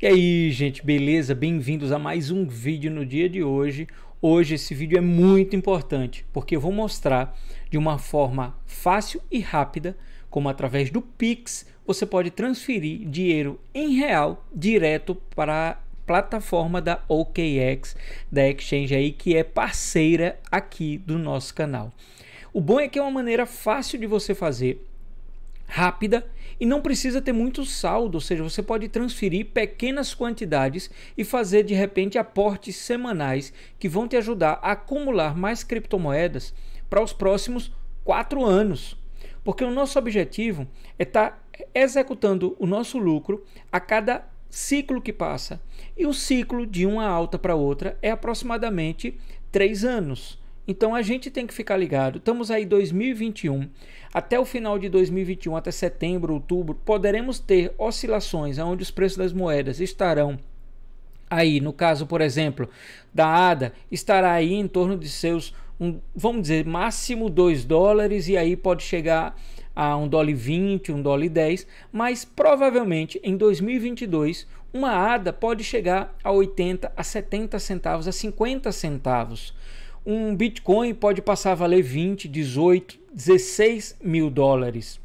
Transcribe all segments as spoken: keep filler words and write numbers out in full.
E aí, gente, beleza? Bem-vindos a mais um vídeo no dia de hoje. Hoje esse vídeo é muito importante, porque eu vou mostrar de uma forma fácil e rápida como através do PIX você pode transferir dinheiro em real direto para a plataforma da O K X, da exchange aí que é parceira aqui do nosso canal. O bom é que é uma maneira fácil de você fazer, rápida, e não precisa ter muito saldo, ou seja, você pode transferir pequenas quantidades e fazer de repente aportes semanais que vão te ajudar a acumular mais criptomoedas para os próximos quatro anos, porque o nosso objetivo é estar executando o nosso lucro a cada ciclo que passa, e o ciclo de uma alta para outra é aproximadamente três anos. Então a gente tem que ficar ligado, estamos aí em dois mil e vinte e um, até o final de dois mil e vinte e um, até setembro, outubro, poderemos ter oscilações onde os preços das moedas estarão aí, no caso, por exemplo, da Ada, estará aí em torno de seus, um, vamos dizer, máximo dois dólares, e aí pode chegar a um dólar e vinte, um dólar e dez, mas provavelmente em dois mil e vinte e dois uma Ada pode chegar a oitenta, a setenta centavos, a cinquenta centavos. Um Bitcoin pode passar a valer vinte, dezoito, dezesseis mil dólares.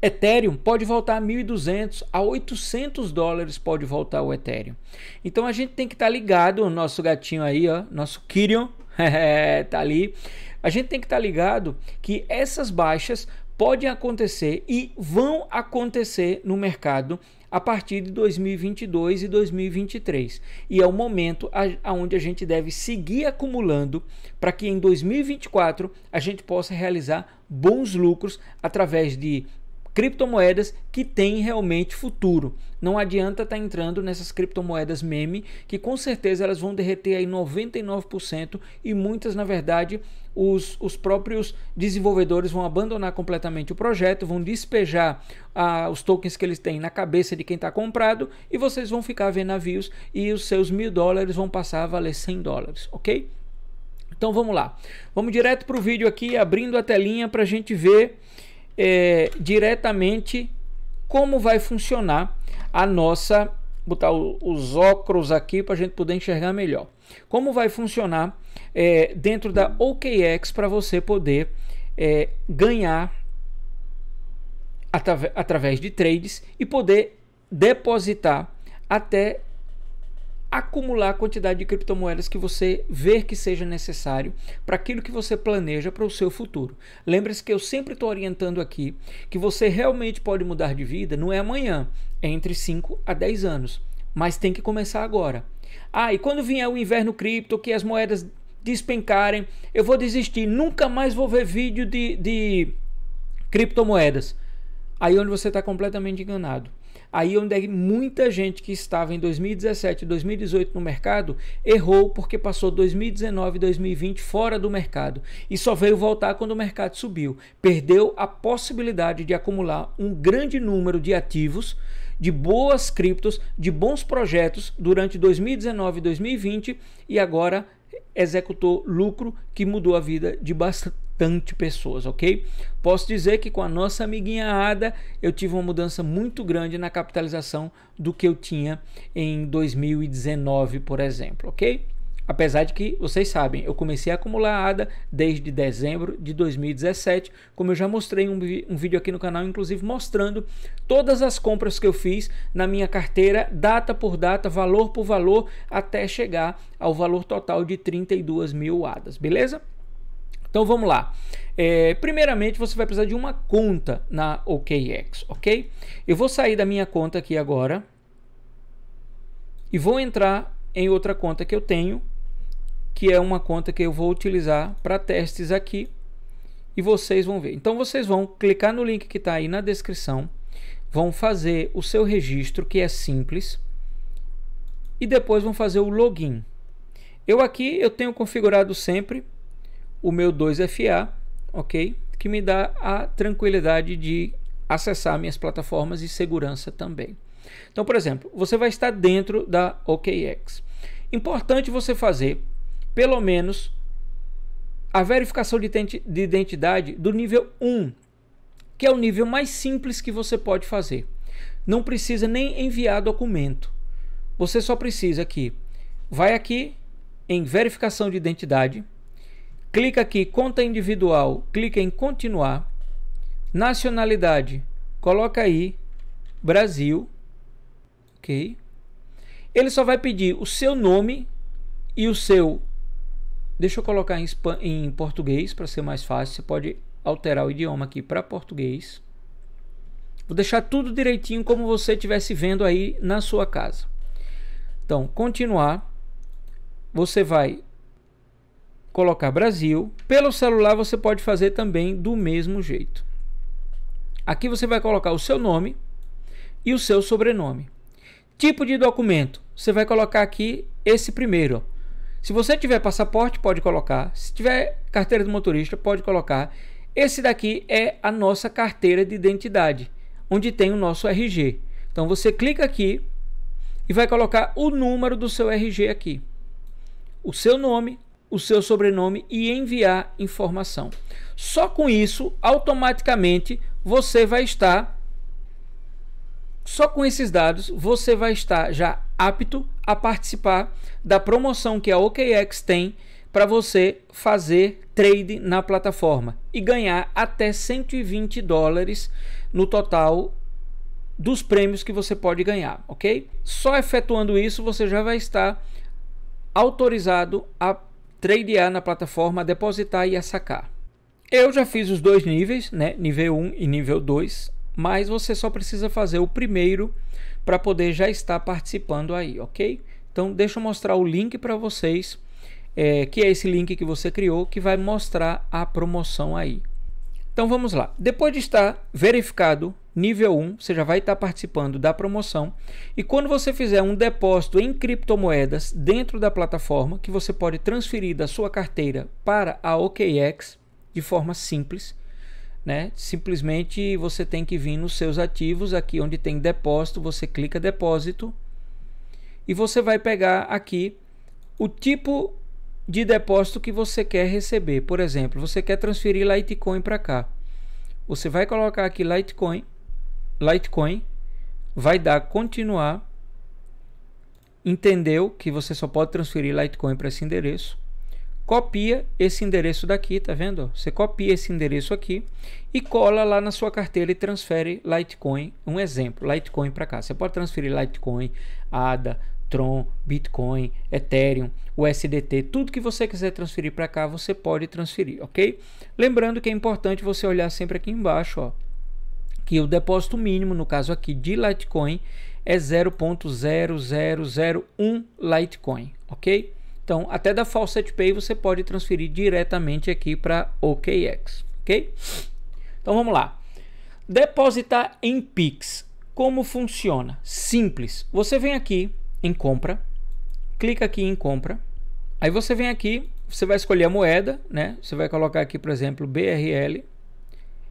Ethereum pode voltar a mil e duzentos, a oitocentos dólares pode voltar o Ethereum. Então a gente tem que estar tá ligado, o nosso gatinho aí, ó, nosso Kyrion, tá ali. A gente tem que estar tá ligado que essas baixas podem acontecer e vão acontecer no mercado a partir de dois mil e vinte e dois e dois mil e vinte e três, e é o momento aonde a gente deve seguir acumulando para que em dois mil e vinte e quatro a gente possa realizar bons lucros através de criptomoedas que têm realmente futuro. Não adianta estar entrando nessas criptomoedas meme, que com certeza elas vão derreter aí noventa e nove por cento, e muitas, na verdade, os, os próprios desenvolvedores vão abandonar completamente o projeto, vão despejar ah, os tokens que eles têm na cabeça de quem está comprado, e vocês vão ficar vendo navios e os seus mil dólares vão passar a valer cem dólares, ok? Então vamos lá, vamos direto para o vídeo aqui, abrindo a telinha para a gente ver É, diretamente como vai funcionar a nossa, botar o, os óculos aqui para a gente poder enxergar melhor, como vai funcionar é, dentro da O K X para você poder é, ganhar atra, através de trades e poder depositar até acumular a quantidade de criptomoedas que você ver que seja necessário para aquilo que você planeja para o seu futuro. Lembre-se que eu sempre estou orientando aqui que você realmente pode mudar de vida, não é amanhã, é entre cinco a dez anos, mas tem que começar agora. Ah, e quando vier o inverno cripto, que as moedas despencarem, eu vou desistir, nunca mais vou ver vídeo de, de criptomoedas. Aí onde você está completamente enganado. Aí onde muita gente que estava em dois mil e dezessete, dois mil e dezoito no mercado, errou porque passou dois mil e dezenove, dois mil e vinte fora do mercado e só veio voltar quando o mercado subiu. Perdeu a possibilidade de acumular um grande número de ativos, de boas criptos, de bons projetos durante dois mil e dezenove, dois mil e vinte, e agora executou lucro que mudou a vida de bastante Tante pessoas, ok? Posso dizer que com a nossa amiguinha Ada eu tive uma mudança muito grande na capitalização do que eu tinha em dois mil e dezenove, por exemplo, ok? Apesar de que, vocês sabem, eu comecei a acumular Ada desde dezembro de dois mil e dezessete, como eu já mostrei um, um vídeo aqui no canal, inclusive mostrando todas as compras que eu fiz na minha carteira, data por data, valor por valor, até chegar ao valor total de trinta e duas mil Adas, beleza? Então vamos lá, é, primeiramente você vai precisar de uma conta na O K X, ok? Eu vou sair da minha conta aqui agora e vou entrar em outra conta que eu tenho, que é uma conta que eu vou utilizar para testes aqui, e vocês vão ver. Então vocês vão clicar no link que está aí na descrição, vão fazer o seu registro, que é simples, e depois vão fazer o login. Eu aqui eu tenho configurado sempre o meu dois F A, ok? Que me dá a tranquilidade de acessar minhas plataformas e segurança também. Então, por exemplo, você vai estar dentro da O K X. Importante você fazer, pelo menos, a verificação de identidade do nível um, que é o nível mais simples que você pode fazer. Não precisa nem enviar documento. você só precisa aqui, vai aqui em verificação de identidade, clica aqui conta individual, clica em continuar, nacionalidade, coloca aí Brasil, ok? Ele só vai pedir o seu nome e o seu, deixa eu colocar em, espan... em português para ser mais fácil, você pode alterar o idioma aqui para português. Vou deixar tudo direitinho como você estivesse vendo aí na sua casa. Então, continuar. Você vai colocar Brasil. Pelo celular você pode fazer também do mesmo jeito. Aqui você vai colocar o seu nome e o seu sobrenome. Tipo de documento. Você vai colocar aqui esse primeiro. Se você tiver passaporte, pode colocar. Se tiver carteira de motorista, pode colocar. Esse daqui é a nossa carteira de identidade, onde tem o nosso R G. Então você clica aqui e vai colocar o número do seu R G aqui, o seu nome, o seu sobrenome e enviar informação. Só com isso, automaticamente você vai estar, só com esses dados, você vai estar já apto a participar da promoção que a O K X tem para você fazer trade na plataforma e ganhar até cento e vinte dólares no total dos prêmios que você pode ganhar, ok? Só efetuando isso você já vai estar autorizado a tradear na plataforma, a depositar e a sacar. Eu já fiz os dois níveis, né? nível um e nível dois, mas você só precisa fazer o primeiro para poder já estar participando aí, ok? Então deixa eu mostrar o link para vocês. É, que é esse link que você criou, que vai mostrar a promoção aí. Então vamos lá. Depois de estar verificado nível um, você já vai estar participando da promoção. E quando você fizer um depósito em criptomoedas dentro da plataforma, que você pode transferir da sua carteira para a O K X de forma simples, né? Simplesmente você tem que vir nos seus ativos, aqui onde tem depósito, você clica depósito e você vai pegar aqui o tipo de depósito que você quer receber. Por exemplo, você quer transferir Litecoin para cá, você vai colocar aqui Litecoin, Litecoin, vai dar continuar, entendeu que você só pode transferir Litecoin para esse endereço, copia esse endereço daqui, tá vendo? Você copia esse endereço aqui e cola lá na sua carteira e transfere Litecoin, um exemplo, Litecoin para cá, você pode transferir Litecoin, Ada, Tron, Bitcoin, Ethereum, U S D T, tudo que você quiser transferir para cá, você pode transferir, ok? Lembrando que é importante você olhar sempre aqui embaixo, ó, que o depósito mínimo, no caso aqui de Litecoin, é zero ponto zero zero zero um Litecoin, ok? Então, até da FaucetPay você pode transferir diretamente aqui para O K X, ok? Então, vamos lá. Depositar em PIX. Como funciona? Simples. Você vem aqui em compra, clica aqui em compra, aí você vem aqui, você vai escolher a moeda, né? Você vai colocar aqui, por exemplo, B R L,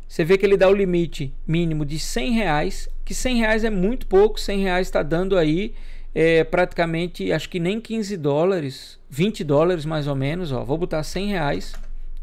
você vê que ele dá o limite mínimo de cem reais, que cem reais é muito pouco, cem reais está dando aí é, praticamente, acho que nem quinze dólares, vinte dólares mais ou menos, ó. Vou botar cem reais,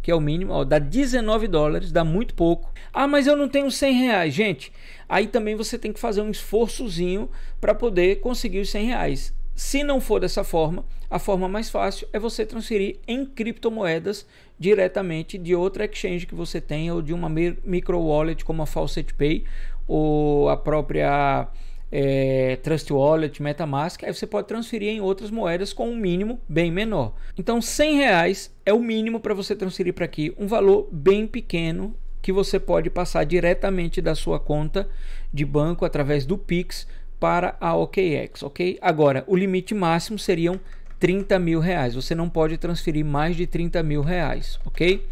que é o mínimo, ó, dá dezenove dólares, dá muito pouco. Ah, mas eu não tenho cem reais, gente. Aí também você tem que fazer um esforçozinho para poder conseguir os cem reais. Se não for dessa forma, a forma mais fácil é você transferir em criptomoedas diretamente de outra exchange que você tenha ou de uma micro wallet como a FaucetPay ou a própria É, Trust Wallet, MetaMask, aí você pode transferir em outras moedas com um mínimo bem menor. Então cem reais é o mínimo para você transferir para aqui, um valor bem pequeno que você pode passar diretamente da sua conta de banco através do PIX para a O K X, ok? Agora, o limite máximo seriam trinta mil reais, você não pode transferir mais de trinta mil reais, ok?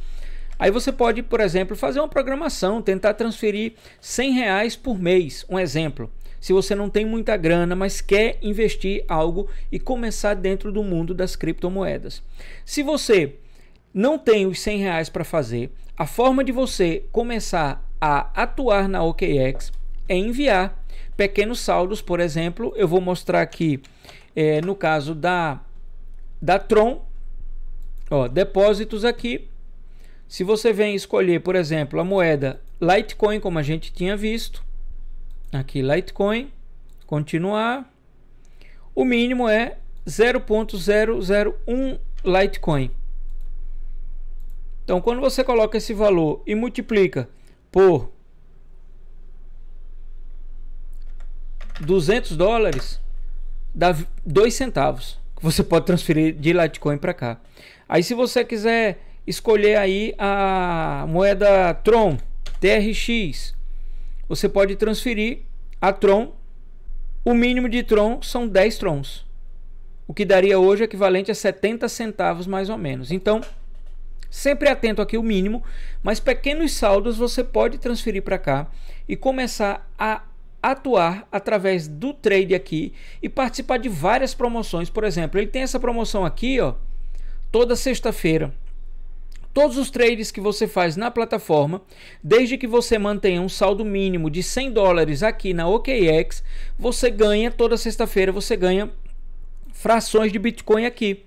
Aí você pode, por exemplo, fazer uma programação, tentar transferir cem reais por mês, um exemplo. Se você não tem muita grana, mas quer investir algo e começar dentro do mundo das criptomoedas. Se você não tem os cem reais para fazer, a forma de você começar a atuar na O K X é enviar pequenos saldos. Por exemplo, eu vou mostrar aqui é, no caso da, da Tron, ó, depósitos aqui. Se você vem escolher, por exemplo, a moeda Litecoin, como a gente tinha visto, aqui Litecoin, continuar, O mínimo é zero ponto zero zero um Litecoin. Então, quando você coloca esse valor e multiplica por duzentos dólares, dá dois centavos. Você pode transferir de Litecoin para cá. Aí, se você quiser escolher aí a moeda Tron, T R X, você pode transferir a Tron. O mínimo de Tron são dez trons, o que daria hoje equivalente a setenta centavos mais ou menos. Então, sempre atento aqui o mínimo, mas pequenos saldos você pode transferir para cá e começar a atuar através do trade aqui e participar de várias promoções. Por exemplo, ele tem essa promoção aqui, ó, toda sexta-feira. Todos os trades que você faz na plataforma, desde que você mantenha um saldo mínimo de cem dólares aqui na O K X, você ganha, toda sexta-feira, você ganha frações de Bitcoin aqui.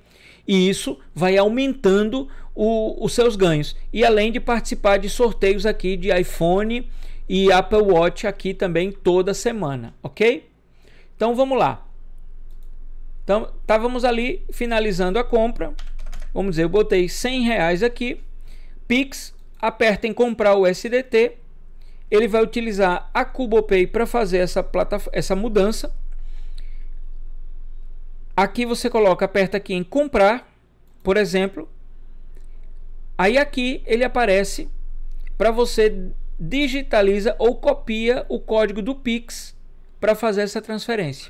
E isso vai aumentando o, os seus ganhos. E além de participar de sorteios aqui de iPhone e Apple Watch aqui também toda semana, ok? Então vamos lá. Então, estávamos ali finalizando a compra. Vamos dizer, eu botei cem reais aqui, Pix, aperta em comprar o U S D T, ele vai utilizar a Cubopay para fazer essa, essa mudança. Aqui você coloca, aperta aqui em comprar, por exemplo. Aí aqui ele aparece para você digitaliza ou copia o código do Pix para fazer essa transferência,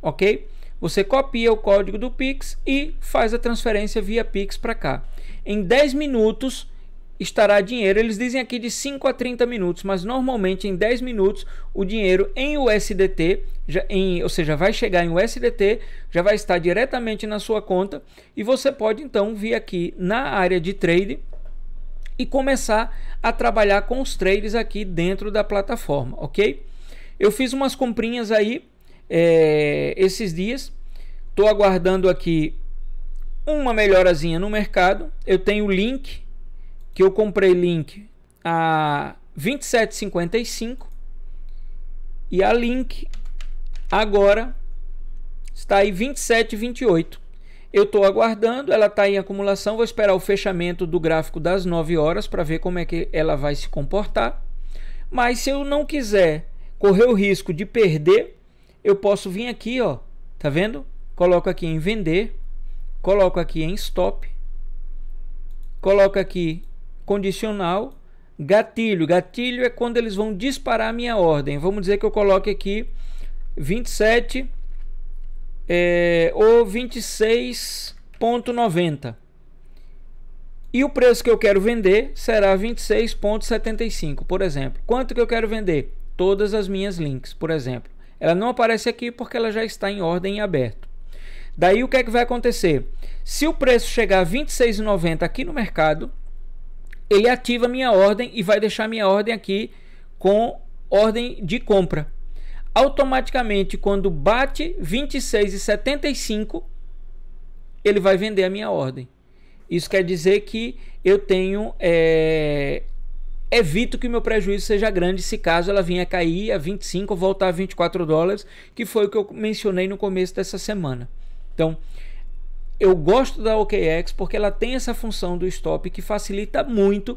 ok? Você copia o código do Pix e faz a transferência via Pix para cá. Em dez minutos estará dinheiro. Eles dizem aqui de cinco a trinta minutos, mas normalmente em dez minutos o dinheiro em U S D T, já em, ou seja, vai chegar em U S D T, já vai estar diretamente na sua conta e você pode então vir aqui na área de trade e começar a trabalhar com os trades aqui dentro da plataforma, ok? Eu fiz umas comprinhas aí. É, esses dias estou aguardando aqui uma melhorazinha no mercado. Eu tenho Link, que eu comprei Link a vinte e sete reais e cinquenta e cinco centavos e a Link agora está aí vinte e sete reais e vinte e oito centavos. Eu estou aguardando, ela está em acumulação. Vou esperar o fechamento do gráfico das nove horas para ver como é que ela vai se comportar. Mas se eu não quiser correr o risco de perder, eu posso vir aqui, ó, tá vendo? Coloco aqui em vender, coloco aqui em stop, coloco aqui condicional, gatilho. Gatilho é quando eles vão disparar a minha ordem. Vamos dizer que eu coloque aqui vinte e sete é, ou vinte e seis reais e noventa centavos. E o preço que eu quero vender será vinte e seis reais e setenta e cinco centavos, por exemplo. Quanto que eu quero vender? Todas as minhas links, por exemplo. Ela não aparece aqui porque ela já está em ordem em aberto. Daí o que é que vai acontecer? Se o preço chegar a vinte e seis reais e noventa centavos aqui no mercado, ele ativa minha ordem e vai deixar minha ordem aqui com ordem de compra. Automaticamente, quando bate vinte e seis reais e setenta e cinco centavos, ele vai vender a minha ordem. Isso quer dizer que eu tenho... É... Evito que o meu prejuízo seja grande se caso ela vinha cair a vinte e cinco ou voltar a vinte e quatro dólares, que foi o que eu mencionei no começo dessa semana. Então, eu gosto da O K X porque ela tem essa função do stop que facilita muito,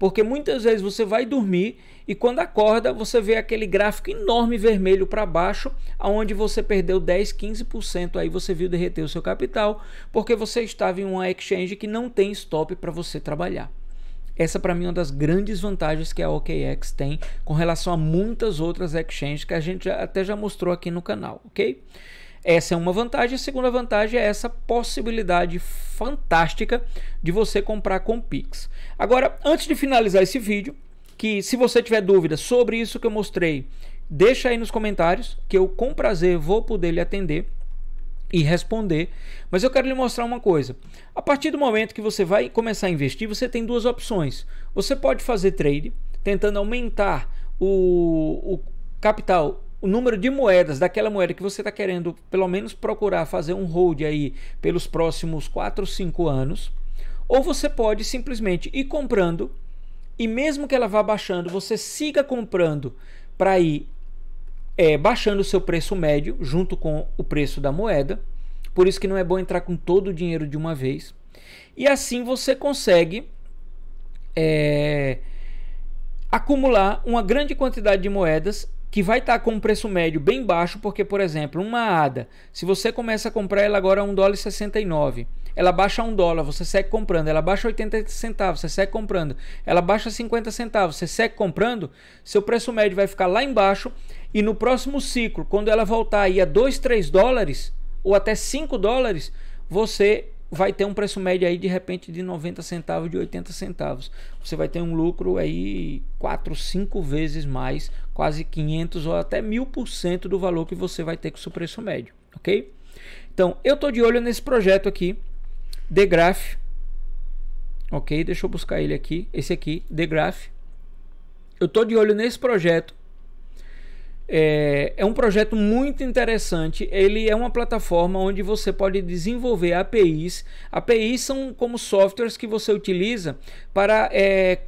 porque muitas vezes você vai dormir e quando acorda você vê aquele gráfico enorme vermelho para baixo, aonde você perdeu dez, quinze por cento, aí você viu derreter o seu capital, porque você estava em uma exchange que não tem stop para você trabalhar. Essa para mim é uma das grandes vantagens que a O K X tem com relação a muitas outras exchanges que a gente até já mostrou aqui no canal, ok? Essa é uma vantagem. A segunda vantagem é essa possibilidade fantástica de você comprar com Pix. Agora, antes de finalizar esse vídeo, que se você tiver dúvida sobre isso que eu mostrei, deixa aí nos comentários que eu com prazer vou poder lhe atender e responder, mas eu quero lhe mostrar uma coisa. A partir do momento que você vai começar a investir, você tem duas opções. Você pode fazer trade, tentando aumentar o, o capital, o número de moedas daquela moeda que você está querendo, pelo menos procurar fazer um hold aí pelos próximos quatro, cinco anos. Ou você pode simplesmente ir comprando e mesmo que ela vá baixando, você siga comprando para ir é, baixando o seu preço médio junto com o preço da moeda. Por isso que não é bom entrar com todo o dinheiro de uma vez. E assim você consegue é, acumular uma grande quantidade de moedas que vai estar com um preço médio bem baixo, porque, por exemplo, uma Ada, se você começa a comprar ela agora a um dólar e sessenta e nove, ela baixa a um dólar, você segue comprando, ela baixa a oitenta centavos, você segue comprando, ela baixa a cinquenta centavos, você segue comprando, seu preço médio vai ficar lá embaixo e no próximo ciclo, quando ela voltar aí a dois, três dólares ou até cinco dólares, você vai ter um preço médio aí de repente de noventa centavos, de oitenta centavos. Você vai ter um lucro aí quatro, cinco vezes mais, quase quinhentos ou até mil por cento do valor que você vai ter com o seu preço médio, ok? Então, eu tô de olho nesse projeto aqui, The Graph, ok? Deixa eu buscar ele aqui, esse aqui, The Graph. Eu tô de olho nesse projeto. É, é um projeto muito interessante. Ele é uma plataforma onde você pode desenvolver A P Is. A P Is são como softwares que você utiliza para é,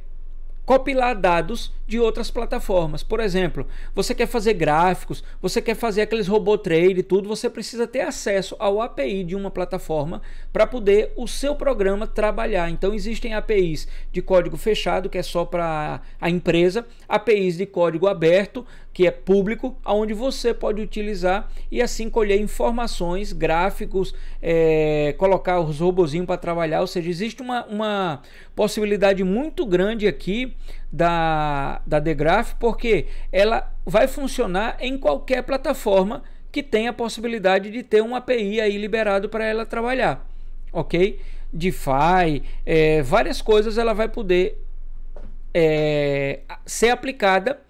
copilar dados de outras plataformas. Por exemplo, você quer fazer gráficos, você quer fazer aqueles robô trade e tudo, você precisa ter acesso ao A P I de uma plataforma para poder o seu programa trabalhar. Então existem A P Is de código fechado, que é só para a empresa, A P Is de código aberto, que é público, onde você pode utilizar e assim colher informações, gráficos, é, colocar os robozinhos para trabalhar. Ou seja, existe uma, uma possibilidade muito grande aqui da, da The Graph, porque ela vai funcionar em qualquer plataforma que tenha a possibilidade de ter um A P I aí liberado para ela trabalhar, ok? DeFi, é, várias coisas ela vai poder é, ser aplicada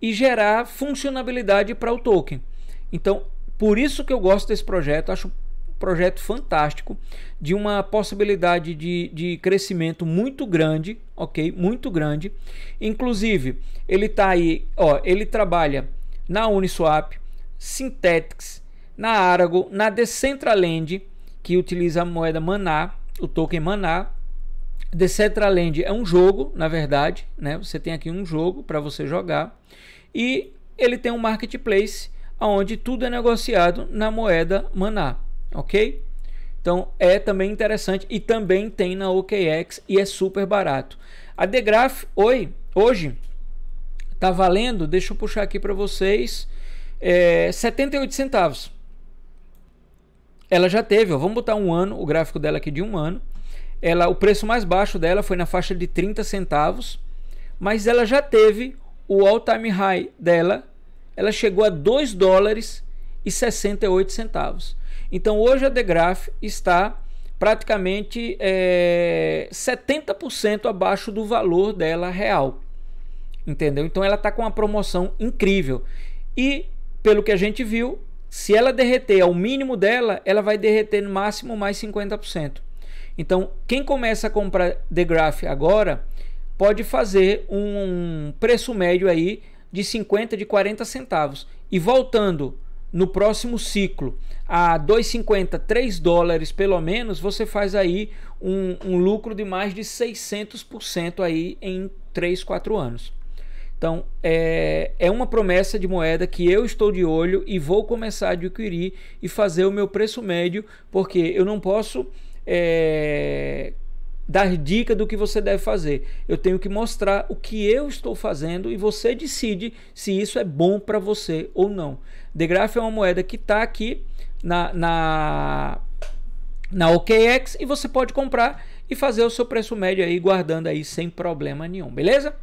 e gerar funcionalidade para o token. Então, por isso que eu gosto desse projeto, acho um projeto fantástico, de uma possibilidade de, de crescimento muito grande, ok? Muito grande. Inclusive, ele tá aí, ó, ele trabalha na Uniswap, Synthetics, na Aragon, na Decentraland, que utiliza a moeda Maná, o token Maná. Decentraland é um jogo, na verdade, né? Você tem aqui um jogo para você jogar e ele tem um marketplace onde tudo é negociado na moeda Maná, ok? Então é também interessante e também tem na O K X e é super barato. A The Graph, oi, hoje tá valendo, deixa eu puxar aqui para vocês, é, setenta e oito centavos. Ela já teve, ó, vamos botar um ano, o gráfico dela aqui de um ano. Ela, o preço mais baixo dela foi na faixa de trinta centavos, mas ela já teve o all time high dela, ela chegou a dois dólares e sessenta e oito centavos. Então hoje a The Graph está praticamente é, setenta por cento abaixo do valor dela real, entendeu? Então ela está com uma promoção incrível e pelo que a gente viu, se ela derreter ao mínimo dela, ela vai derreter no máximo mais cinquenta por cento. Então, quem começa a comprar The Graph agora, pode fazer um preço médio aí de cinquenta, de quarenta centavos. E voltando no próximo ciclo a dois e cinquenta, três dólares pelo menos, você faz aí um, um lucro de mais de seiscentos por cento aí em três, quatro anos. Então, é, é uma promessa de moeda que eu estou de olho e vou começar a adquirir e fazer o meu preço médio, porque eu não posso... É, dar dica do que você deve fazer. Eu tenho que mostrar o que eu estou fazendo e você decide se isso é bom para você ou não. The Graph é uma moeda que está aqui na, na, na O K X e você pode comprar e fazer o seu preço médio aí, guardando aí sem problema nenhum, beleza?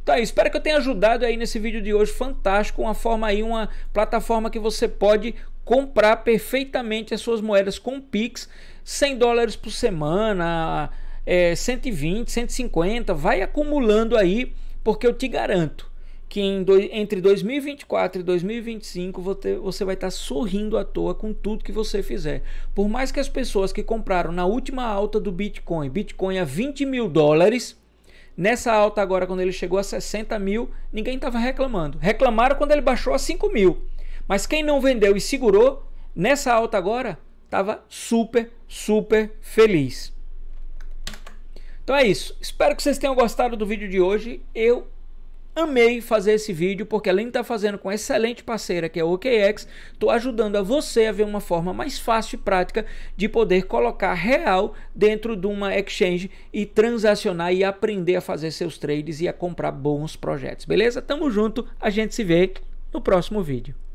Então é isso, espero que eu tenha ajudado aí nesse vídeo de hoje, fantástico, uma forma aí, uma plataforma que você pode comprar perfeitamente as suas moedas com Pix, cem dólares por semana, é, cento e vinte, cento e cinquenta, vai acumulando aí, porque eu te garanto que em do, entre dois mil e vinte e quatro e dois mil e vinte e cinco você, você vai estar sorrindo à toa com tudo que você fizer. Por mais que as pessoas que compraram na última alta do Bitcoin, Bitcoin a vinte mil dólares, nessa alta agora quando ele chegou a sessenta mil, ninguém estava reclamando. Reclamaram quando ele baixou a cinco mil. Mas quem não vendeu e segurou, nessa alta agora, estava super, super feliz. Então é isso. Espero que vocês tenham gostado do vídeo de hoje. Eu Amei fazer esse vídeo porque além de estar fazendo com a excelente parceira que é a O K X, estou ajudando a você a ver uma forma mais fácil e prática de poder colocar real dentro de uma exchange e transacionar e aprender a fazer seus trades e a comprar bons projetos, beleza? Tamo junto, a gente se vê no próximo vídeo.